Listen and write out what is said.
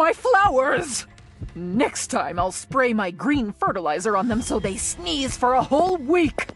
my flowers! Next time, I'll spray my green fertilizer on them so they sneeze for a whole week!